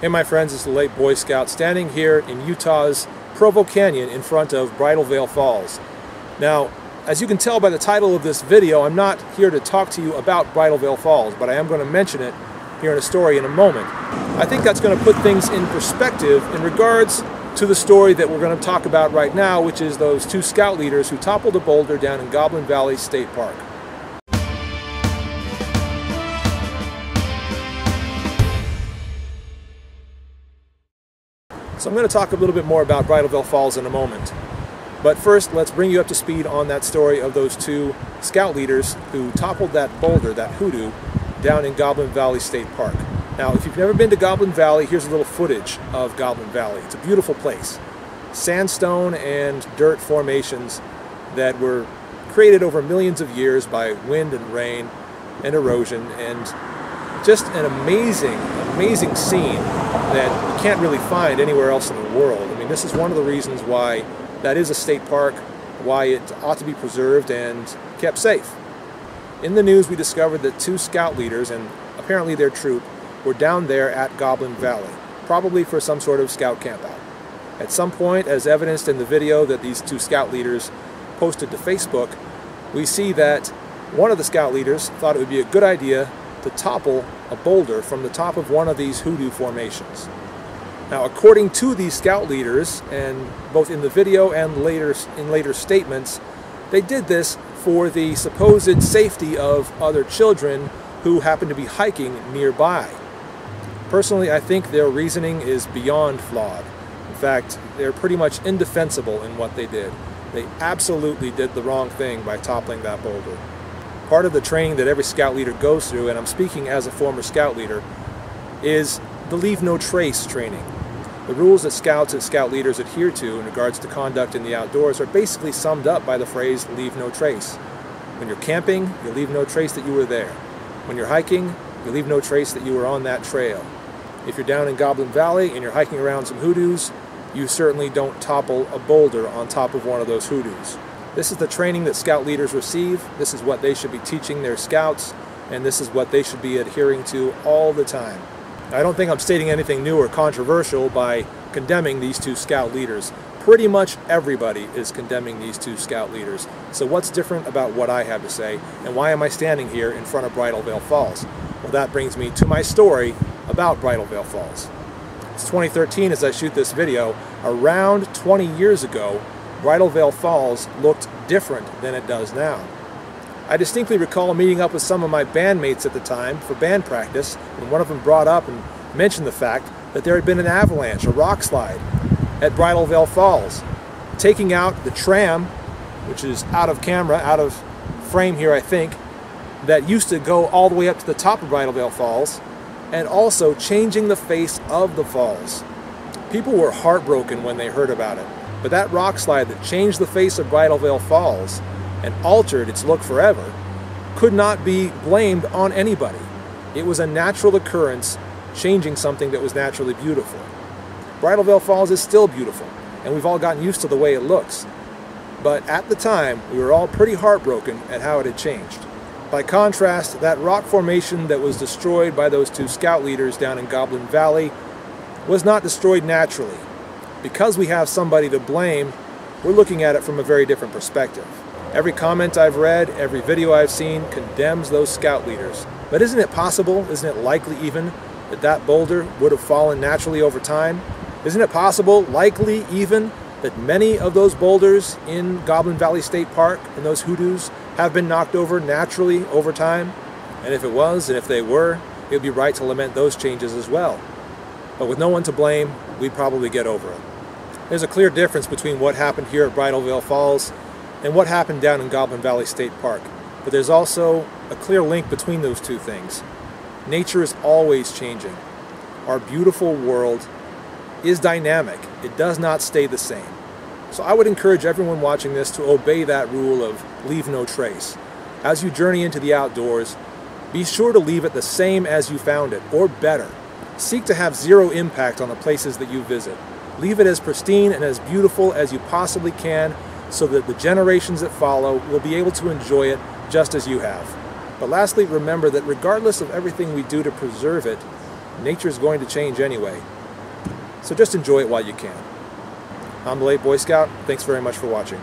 Hey my friends, it's the Late Boy Scout standing here in Utah's Provo Canyon in front of Bridal Veil Falls. Now, as you can tell by the title of this video, I'm not here to talk to you about Bridal Veil Falls, but I am going to mention it here in a story in a moment. I think that's going to put things in perspective in regards to the story that we're going to talk about right now, which is those two scout leaders who toppled a boulder down in Goblin Valley State Park. So I'm going to talk a little bit more about Bridal Veil Falls in a moment. But first, let's bring you up to speed on that story of those two scout leaders who toppled that boulder, that hoodoo, down in Goblin Valley State Park. Now, if you've never been to Goblin Valley, here's a little footage of Goblin Valley. It's a beautiful place. Sandstone and dirt formations that were created over millions of years by wind and rain and erosion, and just an amazing, amazing scene that you can't really find anywhere else in the world. I mean, this is one of the reasons why that is a state park, why it ought to be preserved and kept safe. In the news, we discovered that two scout leaders, and apparently their troop, were down there at Goblin Valley, probably for some sort of scout campout. At some point, as evidenced in the video that these two scout leaders posted to Facebook, we see that one of the scout leaders thought it would be a good idea to topple a boulder from the top of one of these hoodoo formations. Now, according to these scout leaders, and both in the video and later statements, they did this for the supposed safety of other children who happened to be hiking nearby. Personally, I think their reasoning is beyond flawed. In fact, they're pretty much indefensible in what they did. They absolutely did the wrong thing by toppling that boulder. Part of the training that every scout leader goes through, and I'm speaking as a former scout leader, is the Leave No Trace training. The rules that scouts and scout leaders adhere to in regards to conduct in the outdoors are basically summed up by the phrase, leave no trace. When you're camping, you leave no trace that you were there. When you're hiking, you leave no trace that you were on that trail. If you're down in Goblin Valley and you're hiking around some hoodoos, you certainly don't topple a boulder on top of one of those hoodoos. This is the training that scout leaders receive, this is what they should be teaching their scouts, and this is what they should be adhering to all the time. I don't think I'm stating anything new or controversial by condemning these two scout leaders. Pretty much everybody is condemning these two scout leaders. So what's different about what I have to say, and why am I standing here in front of Bridal Veil Falls? Well, that brings me to my story about Bridal Veil Falls. It's 2013 as I shoot this video. Around 20 years ago, Bridal Veil Falls looked different than it does now. I distinctly recall meeting up with some of my bandmates at the time for band practice, and one of them brought up and mentioned the fact that there had been an avalanche, a rock slide, at Bridal Veil Falls, taking out the tram, which is out of camera, out of frame here I think, that used to go all the way up to the top of Bridal Veil Falls, and also changing the face of the falls. People were heartbroken when they heard about it, but that rock slide that changed the face of Bridal Veil Falls and altered its look forever could not be blamed on anybody. It was a natural occurrence changing something that was naturally beautiful. Bridal Veil Falls is still beautiful, and we've all gotten used to the way it looks. But at the time, we were all pretty heartbroken at how it had changed. By contrast, that rock formation that was destroyed by those two scout leaders down in Goblin Valley was not destroyed naturally. Because we have somebody to blame, we're looking at it from a very different perspective. Every comment I've read, every video I've seen condemns those scout leaders. But isn't it possible, isn't it likely even, that that boulder would have fallen naturally over time? Isn't it possible, likely even, that many of those boulders in Goblin Valley State Park and those hoodoos have been knocked over naturally over time? And if it was, and if they were, it would be right to lament those changes as well. But with no one to blame, we'd probably get over it. There's a clear difference between what happened here at Bridal Veil Falls and what happened down in Goblin Valley State Park. But there's also a clear link between those two things. Nature is always changing. Our beautiful world is dynamic. It does not stay the same. So I would encourage everyone watching this to obey that rule of leave no trace. As you journey into the outdoors, be sure to leave it the same as you found it, or better. Seek to have zero impact on the places that you visit. Leave it as pristine and as beautiful as you possibly can, so that the generations that follow will be able to enjoy it just as you have. But lastly, remember that regardless of everything we do to preserve it, nature is going to change anyway. So just enjoy it while you can. I'm the Late Boy Scout. Thanks very much for watching.